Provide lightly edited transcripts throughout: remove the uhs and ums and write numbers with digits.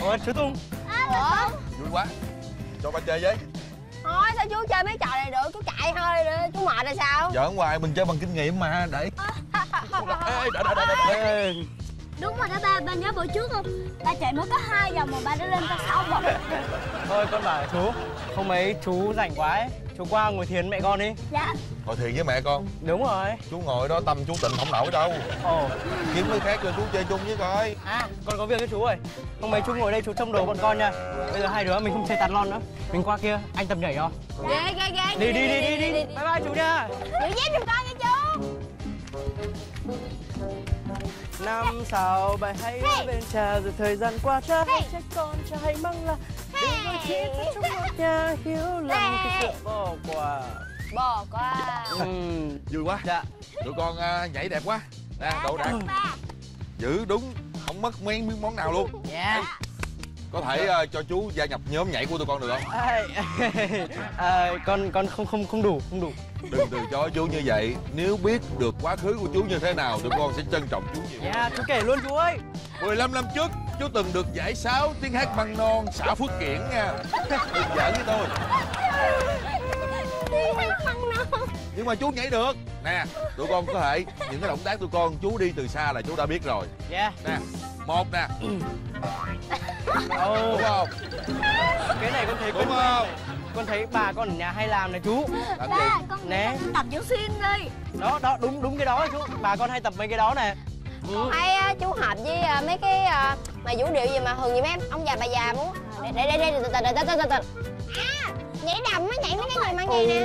Ôi sữa tung. Ủa? Vui quá. Cho ba chơi với. Thôi sao chú chơi mấy trò này được, chú chạy thôi đi, chú mệt là sao? Giỡn hoài, mình chơi bằng kinh nghiệm mà, để. Ê, đúng rồi đó ba, ba nhớ bữa trước không? Ba chạy mới có 2 vòng mà ba đã lên tới 6 vòng. Thôi con bảo chú, hôm ấy chú rảnh quá ấy, chú qua ngồi thiền mẹ con đi. Dạ. Ngồi thiền với mẹ con? Đúng rồi. Chú ngồi đó tâm chú tịnh không nổi đâu. Ồ. Kiếm người khác rồi chú chơi chung với coi. À, con có việc với chú rồi. Hôm ấy chú ngồi đây chú trông đồ bọn con nha. Bây giờ hai đứa mình không chơi tạt lon nữa. Mình qua kia, anh Tâm nhảy không? Dạ. Đi. Bye bye chú nha. Giữ dép giùm con nha chú. 5, 6, 7 hãy ở bên cha rồi thời gian qua ta hãy trách con cha hãy mong là đừng có chia cách chúng một nhà hiểu lầm cái sự bỏ qua. Vui quá. Dạ. Tụi con nhảy đẹp quá nè, đậu đạt giữ đúng không mất miếng món nào luôn. Dạ. Có thể cho chú gia nhập nhóm nhảy của tụi con được không? Con không đủ. Đừng từ chối chú như vậy. Nếu biết được quá khứ của chú như thế nào, tụi con sẽ trân trọng chú nhiều. Dạ, chú kể luôn chú ơi. 15 năm trước, chú từng được giải 6 tiếng hát măng non xã Phước Kiển nha. Đừng giỡn với tôi. Tiếng hát măng non. Nhưng mà chú nhảy được. Nè, tụi con có thể những cái động tác tụi con chú đi từ xa là chú đã biết rồi. Dạ. Nè, một nè. Đúng không? Cái này con thấy đúng không? Con thấy bà con ở nhà hay làm này chú. Làm gì? Con nè, tập dưỡng xuyên đi. Đó, đúng cái đó chú. Bà con hay tập mấy cái đó nè. Hay chú hợp với mấy cái mà vũ điệu gì mà hường gì mấy em, ông già bà già muốn. Để. À, nhảy đầm á, nhảy mấy cái gì mà nghe nè.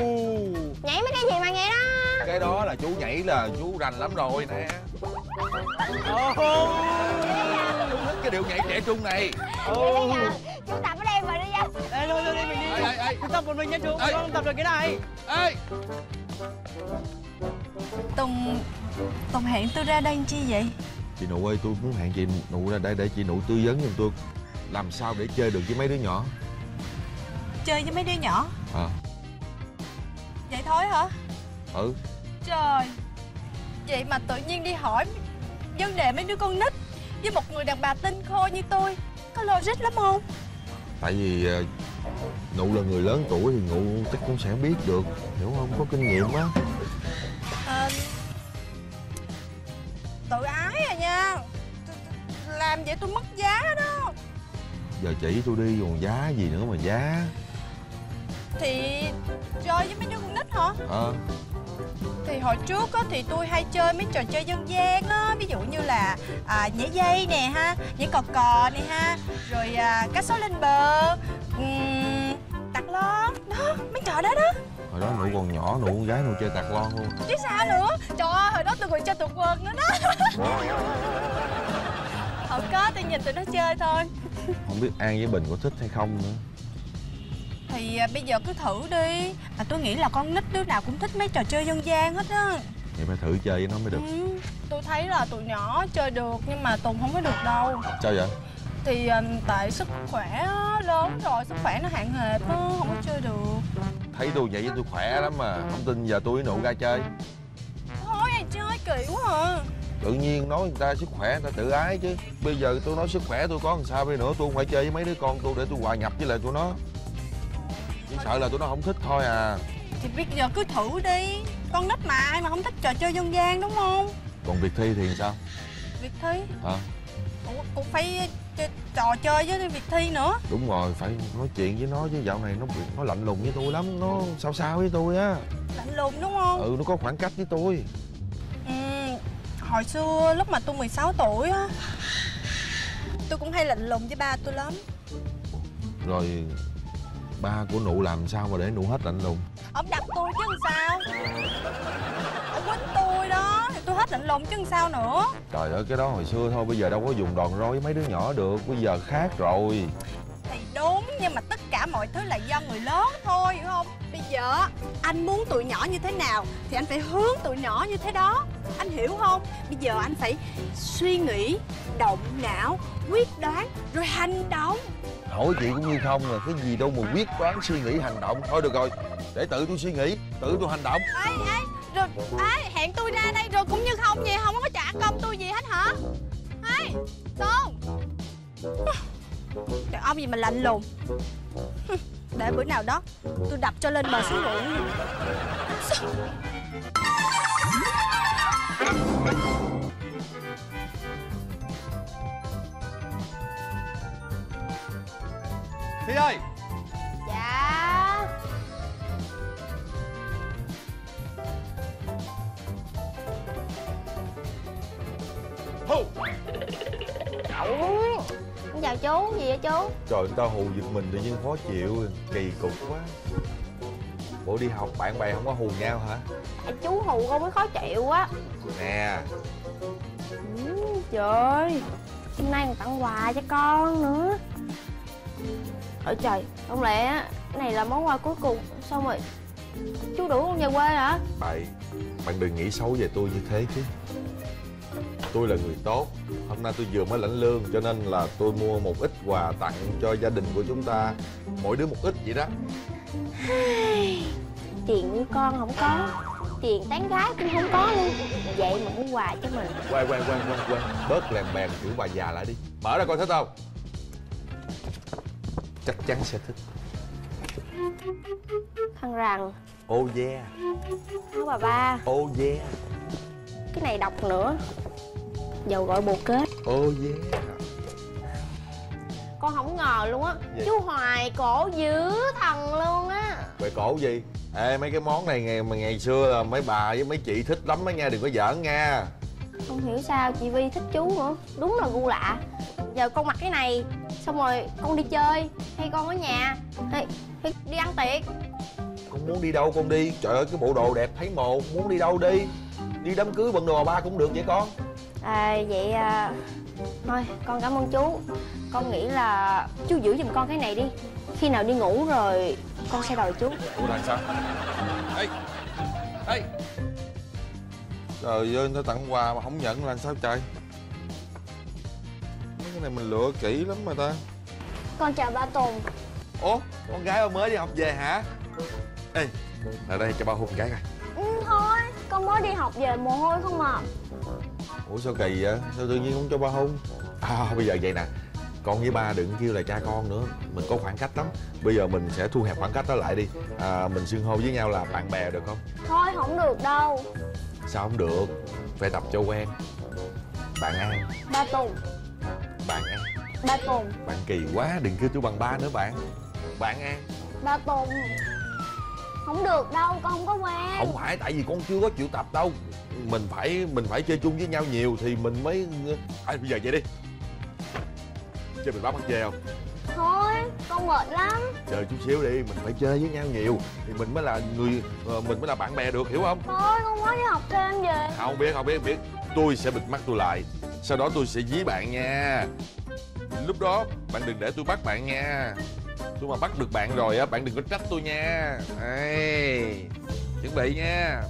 Nhảy mấy cái gì mà nghe đó. Cái đó là chú nhảy là chú rành lắm rồi nè. Chú thích cái điệu nhảy trẻ trung này. Chú tập ở đây mà đi nha. Ê, mình đi. Chú tập một mình nha chú, con tập được cái này. Ê. Tùng hẹn tôi ra đây chi vậy? Chị Nụ ơi, tôi muốn hẹn chị Nụ ra đây để chị Nụ tư vấn giùm tôi làm sao để chơi được với mấy đứa nhỏ. Chơi với mấy đứa nhỏ? À. Vậy thôi hả? Ừ. Trời, vậy mà tự nhiên đi hỏi vấn đề mấy đứa con nít với một người đàn bà tinh khôi như tôi, có logic lắm không? Tại vì Nụ là người lớn tuổi thì Nụ chắc cũng sẽ biết được, hiểu không? Có kinh nghiệm quá. Tự ái à nha, làm vậy tôi mất giá đó. Giờ chỉ tôi đi còn giá gì nữa mà giá. Thì chơi với mấy đứa con nít hả? Thì hồi trước á, thì tôi hay chơi mấy trò chơi dân gian á. Ví dụ như là nhảy dây nè ha, nhảy cò cò nè ha. Rồi cá sấu lên bờ, tạt lon. Đó, mấy trò đó đó. Hồi đó Nụ còn nhỏ, Nụ con gái Nụ chơi tạt lon luôn. Chứ sao nữa, trời ơi, hồi đó tôi còn chơi tụt quần nữa đó. Không có, tôi nhìn tụi nó chơi thôi. Không biết An với Bình có thích hay không nữa. Thì bây giờ cứ thử đi. Tôi nghĩ là con nít đứa nào cũng thích mấy trò chơi dân gian hết á. Vậy phải thử chơi với nó mới được. Tôi thấy là tụi nhỏ chơi được nhưng mà Tùng không có được đâu. Sao vậy? Thì tại sức khỏe lớn rồi, sức khỏe nó hạn hẹp á, không có chơi được. Thấy tôi vậy với tôi khỏe lắm mà, không tin giờ tôi với Nụ ra chơi. Thôi ai chơi kỹ quá à. Tự nhiên nói người ta sức khỏe người ta tự ái chứ. Bây giờ tôi nói sức khỏe tôi có làm sao bây nữa, tôi không phải chơi với mấy đứa con tôi để tôi hòa nhập với lại tụi nó. Sợ là tụi nó không thích thôi à. Thì bây giờ cứ thử đi. Con nít mà, ai mà không thích trò chơi dân gian đúng không? Còn việc thi thì sao? Việc thi? Hả? Cũng phải trò chơi với việc thi nữa. Đúng rồi, phải nói chuyện với nó chứ dạo này nó lạnh lùng với tôi lắm. Nó sao với tôi á. Lạnh lùng đúng không? Ừ, nó có khoảng cách với tôi. Hồi xưa lúc mà tôi 16 tuổi á, tôi cũng hay lạnh lùng với ba tôi lắm. Rồi ba của Nụ làm sao mà để Nụ hết lạnh lùng? Ông đập tôi chứ làm sao. Ông quýnh tôi đó thì tôi hết lạnh lùng chứ làm sao nữa. Trời ơi, cái đó hồi xưa thôi, bây giờ đâu có dùng đòn roi với mấy đứa nhỏ được, bây giờ khác rồi. Thì đúng, nhưng mà tất cả mọi thứ là do người lớn thôi, hiểu không? Bây giờ anh muốn tụi nhỏ như thế nào thì anh phải hướng tụi nhỏ như thế đó, anh hiểu không? Bây giờ anh phải suy nghĩ, động não, quyết đoán rồi hành động. Hỏi chị cũng như không rồi, cái gì đâu mà quyết đoán suy nghĩ hành động. Thôi được rồi, để tự tôi suy nghĩ, tự tôi hành động. Ê, rồi hẹn tôi ra đây rồi cũng như không vậy, không có trả công tôi gì hết hả? Ê, Tôn. Đàn ông gì mà lạnh lùng. Để bữa nào đó tôi đập cho lên bờ xuống ruộng. Thi ơi. Dạ. Hù. Chào chú, gì vậy chú? Trời, tao hù giật mình tự nhiên khó chịu, kỳ cục quá. Bộ đi học bạn bè không có hù nhau hả? À, chú hù con mới khó chịu á. Nè. Trời, hôm nay còn tặng quà cho con nữa. Ôi trời, không lẽ cái này là món quà cuối cùng xong rồi chú đuổi con về quê hả? Bạn đừng nghĩ xấu về tôi như thế chứ. Tôi là người tốt. Hôm nay tôi vừa mới lãnh lương cho nên là tôi mua một ít quà tặng cho gia đình của chúng ta. Mỗi đứa một ít vậy đó. Tiền nuôi con không có, tiền tán gái cũng không có luôn. Vậy mà muốn quà cho mình. Quay bớt làm bèn kiểu bà già lại đi. Mở ra coi thích không? Chắc chắn sẽ thích. Khăn rằn. Oh yeah. Áo bà ba. Oh yeah. Cái này độc nữa. Dầu gội bồ kết. Oh yeah. Con không ngờ luôn á. Chú hoài cổ dữ thần luôn á. Hoài cổ gì? Ê, mấy cái món này ngày xưa là mấy bà với mấy chị thích lắm đó nha, đừng có giỡn nha. Không hiểu sao chị Vi thích chú nữa. Đúng là gu lạ. Giờ con mặc cái này xong rồi con đi chơi hay con ở nhà hay đi ăn tiệc. Con muốn đi đâu con đi. Trời ơi, cái bộ đồ đẹp thấy mồ, muốn đi đâu đi. Đi đám cưới bận đồ ba cũng được vậy con. À, vậy à... Thôi con cảm ơn chú. Con nghĩ là chú giữ giùm con cái này đi. Khi nào đi ngủ rồi con sẽ đòi chú. Ủa là sao? Ê! Trời ơi, người ta tặng quà mà không nhận là sao trời? Mấy cái này mình lựa kỹ lắm mà ta. Con chào ba Tùng. Ủa? Con gái mới đi học về hả? Ê! Ở đây cho ba hôn cái coi. Ừ, thôi, con mới đi học về mồ hôi không à. Ủa sao kỳ vậy? Sao tự nhiên không cho ba hôn? À, bây giờ vậy nè, con với ba đừng kêu là cha con nữa, mình có khoảng cách lắm. Bây giờ mình sẽ thu hẹp khoảng cách đó lại đi. À, mình xưng hô với nhau là bạn bè được không? Thôi không được đâu. Sao không được? Phải tập cho quen. Bạn An. Ba Tùng. Bạn An. Ba Tùng. Bạn kỳ quá, đừng kêu chú bằng ba nữa bạn. Bạn An. Ba Tùng. Không được đâu, con không có quen. Không phải, tại vì con chưa có chịu tập đâu. Mình phải chơi chung với nhau nhiều thì mình mới... À, bây giờ vậy đi. Chơi mình bám bắt dê không? Thôi, con mệt lắm. Chơi chút xíu đi, mình phải chơi với nhau nhiều thì mình mới là bạn bè được, hiểu không? Thôi, con mới đi học thêm về. Không biết. Tôi sẽ bịt mắt tôi lại. Sau đó tôi sẽ dí bạn nha. Lúc đó, bạn đừng để tôi bắt bạn nha. Tôi mà bắt được bạn rồi á, bạn đừng có trách tôi nha. Ê, chuẩn bị nha.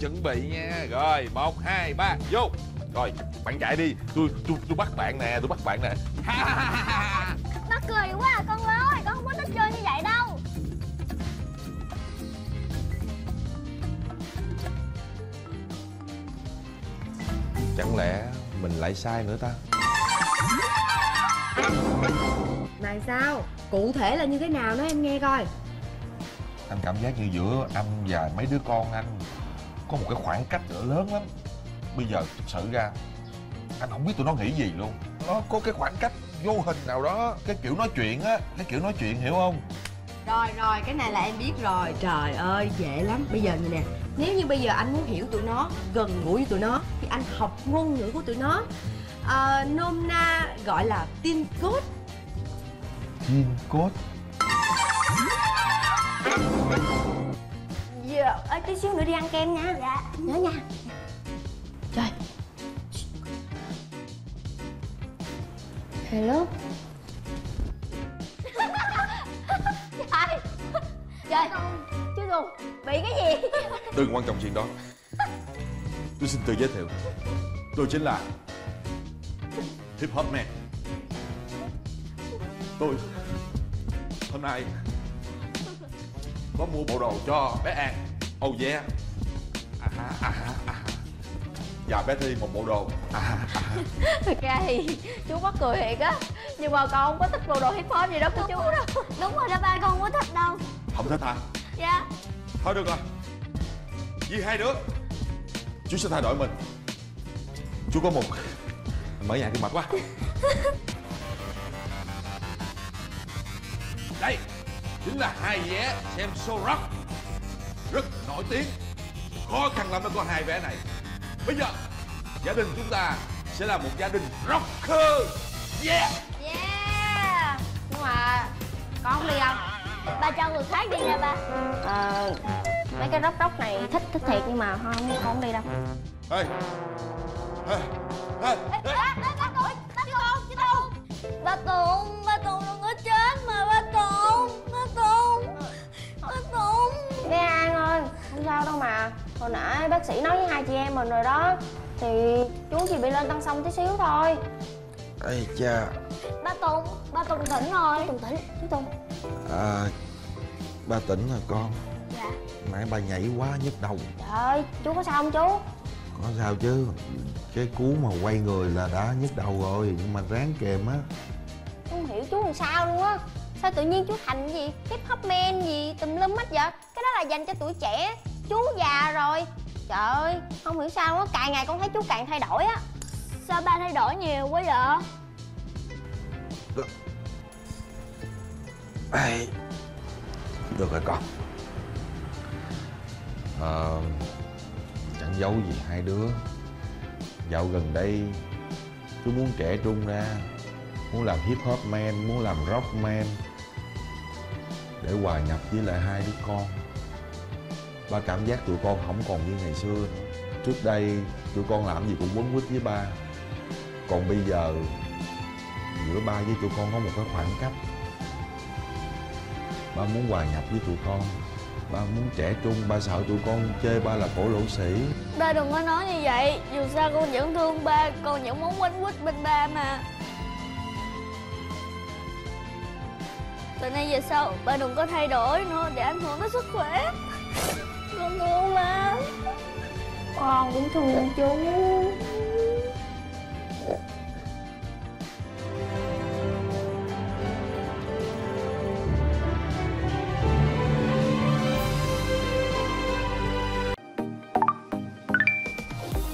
Chuẩn bị nha. Rồi, 1, 2, 3, vô. Rồi, bạn chạy đi. Tôi bắt bạn nè, Mắc cười quá à, con ơi, con không có thích chơi như vậy đâu. Chẳng lẽ mình lại sai nữa ta? Này sao? Cụ thể là như thế nào nói em nghe coi. Anh cảm giác như giữa anh và mấy đứa con anh có một cái khoảng cách lớn lắm. Bây giờ thực sự ra anh không biết tụi nó nghĩ gì luôn. Nó có cái khoảng cách vô hình nào đó. Cái kiểu nói chuyện á, hiểu không? Rồi, cái này là em biết rồi. Trời ơi, dễ lắm. Bây giờ như nè, nếu như bây giờ anh muốn hiểu tụi nó, gần gũi tụi nó thì anh học ngôn ngữ của tụi nó. Nôm na gọi là tin cốt. Tin cốt. Dạ, ơi tí xíu nữa đi ăn kem nha. Dạ. Nhớ nha. Trời. Hello. Trời. Trời. Chú Tùng bị cái gì? Đừng quan trọng chuyện đó. Tôi xin tự giới thiệu. Tôi chính là Hip Hop Man. Tôi hôm nay có mua bộ đồ cho bé An. Oh yeah. Và bé Thi một bộ đồ. Thật ra thì chú mắc cười thiệt á. Nhưng mà con không có thích bộ đồ hip hop gì đó của chú đâu. Đúng rồi đó ba, con không có thích đâu. Không thích hả? Dạ. Thôi được rồi, vì hai đứa chú sẽ thay đổi mình. Chú có một mở nhà thì mệt quá. Đây chính là hai vé xem show rock rất nổi tiếng, khó khăn lắm mới có hai vé này. Bây giờ gia đình chúng ta sẽ là một gia đình rocker. Yeah. Yeah. Nhưng mà con không đi không? Ba cho người khác đi nha ba. Mấy cái rock này thích thiệt nhưng mà không con đi đâu. Ê. Ê. Ê. Ê. Ba Tùng, ba Tùng đừng có chết mà ba Tùng, ba Tùng, ba Tùng. Bé An ơi, không sao đâu mà. Hồi nãy bác sĩ nói với hai chị em mình rồi đó. Thì chú chỉ bị lên tăng xong tí xíu thôi. Ê cha. Ba Tùng tỉnh rồi. Tùng tỉnh, chú Tùng. À, ba tỉnh rồi con. Dạ. Nãy ba nhảy quá nhức đầu. Trời ơi, chú có sao không chú? Có sao chứ, cái cú mà quay người là đã nhức đầu rồi nhưng mà ráng kèm á. Không hiểu chú làm sao luôn á, sao tự nhiên chú thành gì hip hop man gì tùm lum hết vậy? Cái đó là dành cho tuổi trẻ, chú già rồi. Trời ơi, không hiểu sao á, càng ngày con thấy chú càng thay đổi á. Sao ba thay đổi nhiều quá vậy? Được rồi con. Chẳng giấu gì hai đứa, dạo gần đây chú muốn trẻ trung ra, muốn làm hip hop man, muốn làm rock man để hòa nhập với lại hai đứa con. Ba cảm giác tụi con không còn như ngày xưa nữa. Trước đây tụi con làm gì cũng quấn quýt với ba, còn bây giờ giữa ba với tụi con có một cái khoảng cách. Ba muốn hòa nhập với tụi con, ba muốn trẻ trung, ba sợ tụi con chê ba là cổ lỗ sĩ. Ba đừng có nói như vậy, dù sao con vẫn thương ba, con vẫn muốn quấn quýt bên ba mà. Từ nay về sau ba đừng có thay đổi nữa để ảnh hưởng đến sức khỏe. Con thương ba. Con cũng thương chú.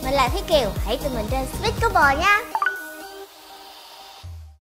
Mình là Thúy Kiều, hãy tìm mình trên SpeedCouple nha.